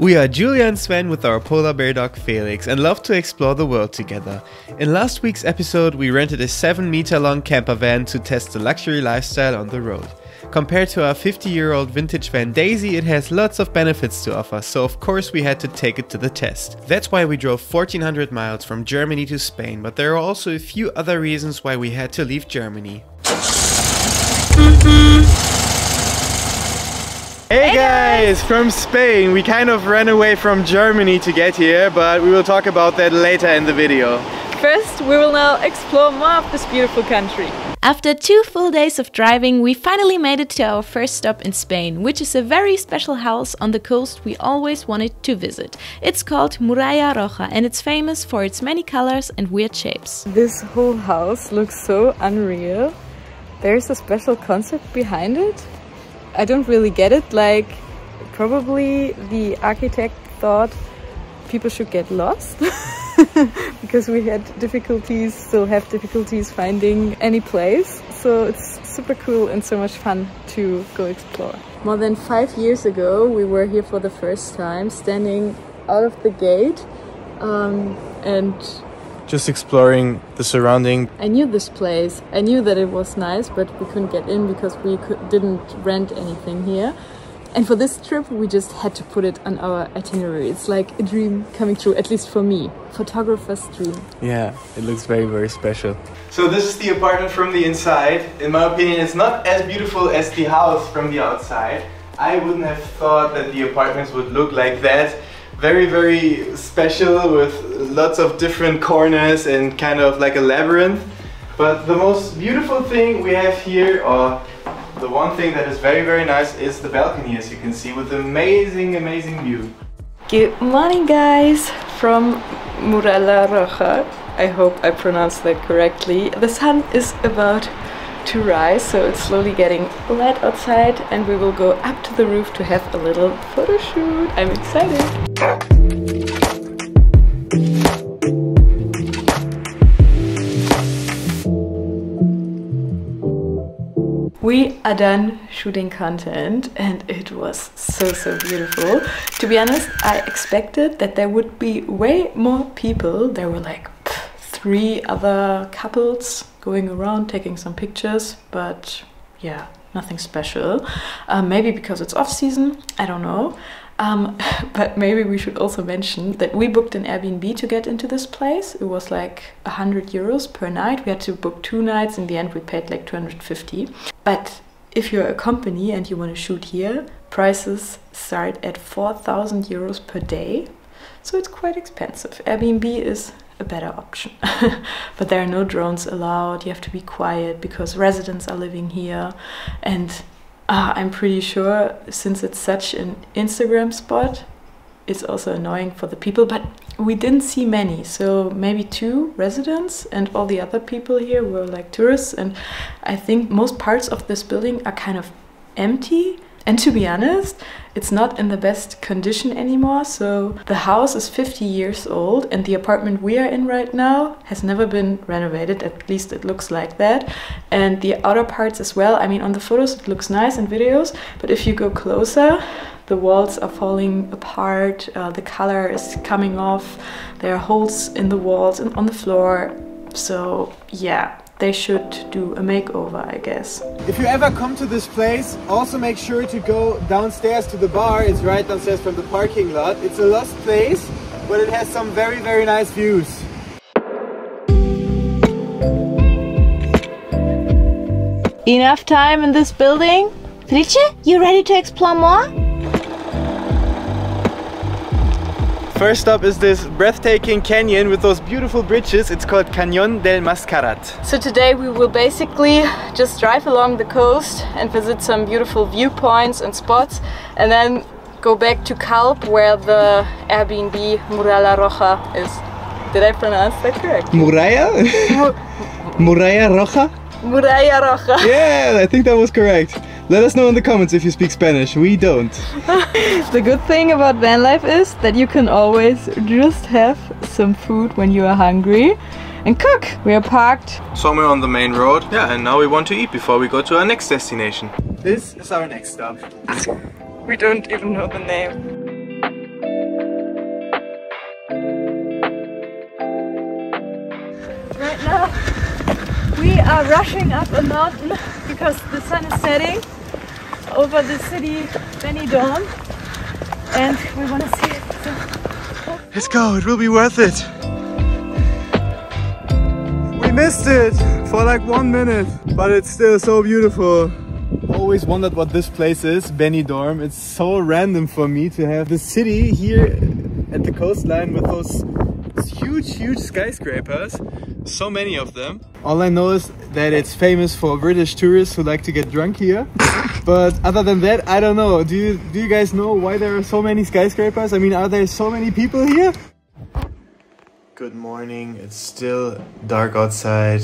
We are Julia and Sven with our polar bear dog Felix and love to explore the world together. In last week's episode we rented a 7-meter long camper van to test the luxury lifestyle on the road. Compared to our 50-year-old vintage van Daisy, it has lots of benefits to offer, so of course we had to take it to the test. That's why we drove 1400 miles from Germany to Spain, but there are also a few other reasons why we had to leave Germany. Hey guys! From Spain! We kind of ran away from Germany to get here, but we will talk about that later in the video. First, we will now explore more of this beautiful country. After 2 full days of driving, we finally made it to our first stop in Spain, which is a very special house on the coast we always wanted to visit. It's called Muralla Roja and it's famous for its many colors and weird shapes. This whole house looks so unreal. There's a special concept behind it. I don't really get it, like probably the architect thought people should get lost. Because we had difficulties, still have difficulties finding any place. So it's super cool and so much fun to go explore. More than 5 years ago we were here for the first time, standing out of the gate and just exploring the surrounding. I knew this place, I knew that it was nice, but we couldn't get in because we didn't rent anything here. And for this trip we just had to put it on our itinerary. It's like a dream coming true, at least for me. Photographer's dream. Yeah, it looks very, very special. So this is the apartment from the inside. In my opinion, it's not as beautiful as the house from the outside. I wouldn't have thought that the apartments would look like that. Very, very special with lots of different corners and kind of like a labyrinth. But the most beautiful thing we have here, or the one thing that is very, very nice, is the balcony, as you can see, with amazing, amazing view. Good morning, guys, from Muralla Roja. I hope I pronounced that correctly. The sun is about to rise, so it's slowly getting light outside, and we will go up to the roof to have a little photo shoot. I'm excited. We are done shooting content and it was so beautiful. To be honest, I expected that there would be way more people. There were like 3 other couples going around taking some pictures, but yeah, nothing special. Maybe because it's off season, I don't know. But maybe we should also mention that we booked an Airbnb to get into this place. It was like 100 euros per night. We had to book 2 nights. In the end, we paid like 250. But if you're a company and you want to shoot here, prices start at 4,000 euros per day. So it's quite expensive. Airbnb is a better option. But there are no drones allowed. You have to be quiet because residents are living here. And I'm pretty sure, since it's such an Instagram spot, it's also annoying for the people, but we didn't see many, so maybe 2 residents, and all the other people here were like tourists, and I think most parts of this building are kind of empty. And to be honest, it's not in the best condition anymore, so the house is 50 years old and the apartment we are in right now has never been renovated, at least it looks like that. And the outer parts as well, I mean on the photos it looks nice and videos, but if you go closer, the walls are falling apart, the color is coming off, there are holes in the walls and on the floor, so yeah. They should do a makeover, I guess. If you ever come to this place, also make sure to go downstairs to the bar. It's right downstairs from the parking lot. It's a lost place, but it has some very, very nice views. Enough time in this building? Felice, you ready to explore more? First up is this breathtaking canyon with those beautiful bridges. It's called Canyon del Mascarat. So today we will basically just drive along the coast and visit some beautiful viewpoints and spots, and then go back to Calp, where the Airbnb Muralla Roja is. Did I pronounce that correct? Muralla? Muralla Roja? Muralla Roja. Yeah, I think that was correct. Let us know in the comments if you speak Spanish. We don't. The good thing about van life is that you can always just have some food when you are hungry and cook. We are parked somewhere on the main road. Yeah, and now we want to eat before we go to our next destination. This is our next stop. We don't even know the name. are rushing up the mountain because the sun is setting over the city Benidorm, and we want to see it. So, let's go, it will be worth it. We missed it for like 1 minute, but it's still so beautiful. Always wondered what this place is, Benidorm. It's so random for me to have the city here at the coastline with those huge skyscrapers, so many of them. All I know is that it's famous for British tourists who like to get drunk here. But other than that, I don't know. Do you guys know why there are so many skyscrapers? I mean, are there so many people here? Good morning. It's still dark outside.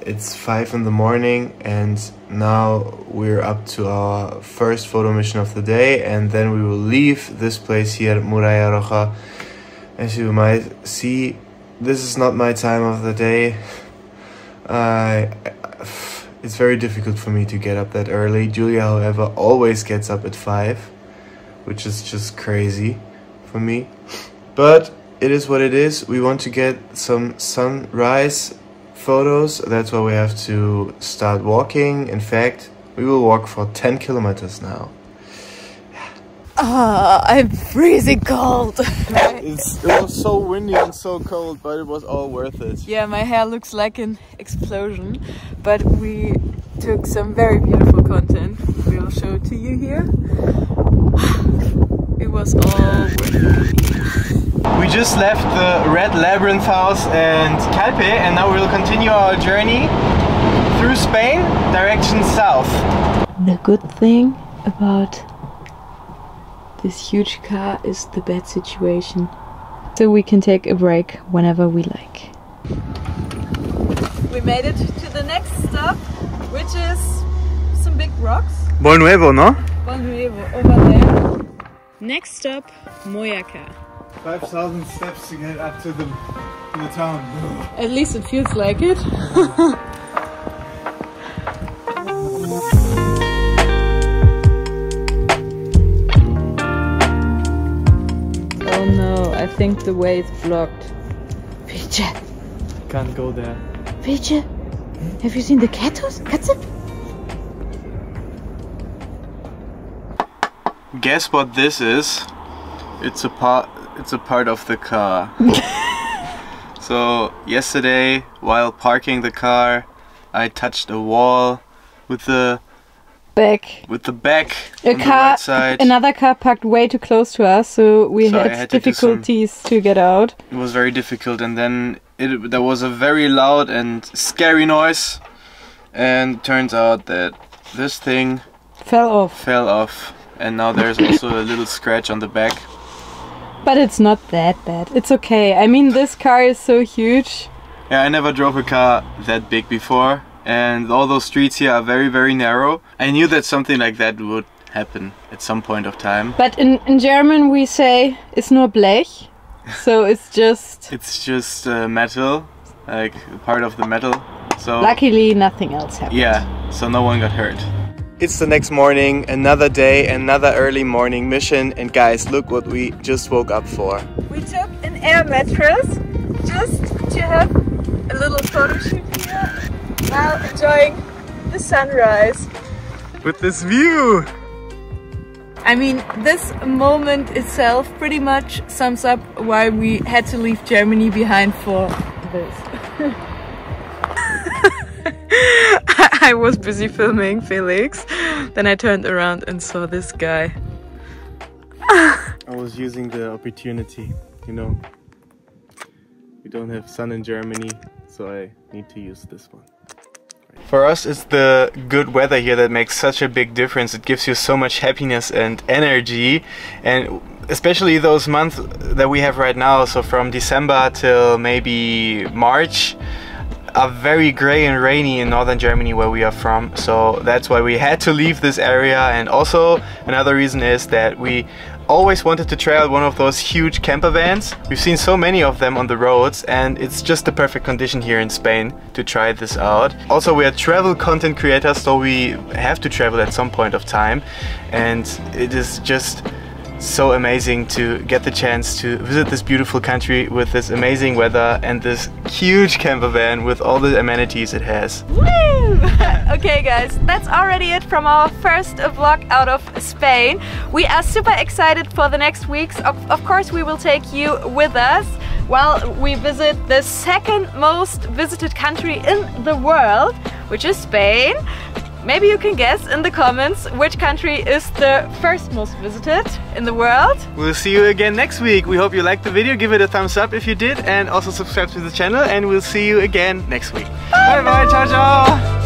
It's 5 in the morning, and now we're up to our first photo mission of the day, and then we will leave this place here at Muralla Roja. As you might see, this is not my time of the day. It's very difficult for me to get up that early. Julia, however, always gets up at 5, which is just crazy for me. But it is what it is. We want to get some sunrise photos. That's why we have to start walking. In fact, we will walk for 10 kilometers now. I'm freezing cold. It was so windy and so cold, but it was all worth it. Yeah, my hair looks like an explosion, but we took some very beautiful content. We'll show it to you here. It was all worth it. We just left the Red Labyrinth House and Calp, and now we'll continue our journey through Spain, direction south. The good thing about this huge car is the bad situation. So we can take a break whenever we like. We made it to the next stop, which is some big rocks. Bon Nuevo, no? Bon Nuevo, over there. Next stop, Mojacar. 5,000 steps to get up to the town. At least it feels like it. Oh no, I think the way is blocked. Peche! Can't go there. Peche! Hmm? Have you seen the cactus? Katze? Guess what this is? It's a part of the car. So yesterday, while parking the car, I touched a wall with the back. A car, right, another car parked way too close to us, so I had difficulties to get out. It was very difficult, and then there was a very loud and scary noise, and turns out that this thing fell off, and now there's also a little scratch on the back. But it's not that bad. It's okay. I mean, this car is so huge. Yeah, I never drove a car that big before, and all those streets here are very narrow. I knew that something like that would happen at some point of time. But in German we say, it's nur Blech. So it's just... it's just metal, like part of the metal. So luckily nothing else happened. Yeah, so no one got hurt. It's the next morning, another day, another early morning mission, and guys, look what we just woke up for. We took an air mattress just to have a little photo shoot here, while enjoying the sunrise. With this view! I mean, this moment itself pretty much sums up why we had to leave Germany behind for this. I was busy filming Felix, then I turned around and saw this guy. I was using the opportunity, you know. We don't have sun in Germany, so I need to use this one. Right. For us, it's the good weather here that makes such a big difference. It gives you so much happiness and energy, and especially those months that we have right now, so from December till maybe March, are very grey and rainy in northern Germany where we are from, so that's why we had to leave this area. And also another reason is that we always wanted to try out one of those huge camper vans. We've seen so many of them on the roads, and it's just the perfect condition here in Spain to try this out. Also, we are travel content creators, so we have to travel at some point of time, and it is just so amazing to get the chance to visit this beautiful country with this amazing weather and this huge camper van with all the amenities it has. Woo! Okay guys, that's already it from our first vlog out of Spain. We are super excited for the next weeks. Of course we will take you with us while we visit the second most visited country in the world, which is Spain. Maybe you can guess in the comments which country is the first most visited in the world. We'll see you again next week. We hope you liked the video. Give it a thumbs up if you did and also subscribe to the channel, and we'll see you again next week. Bye bye, ciao ciao.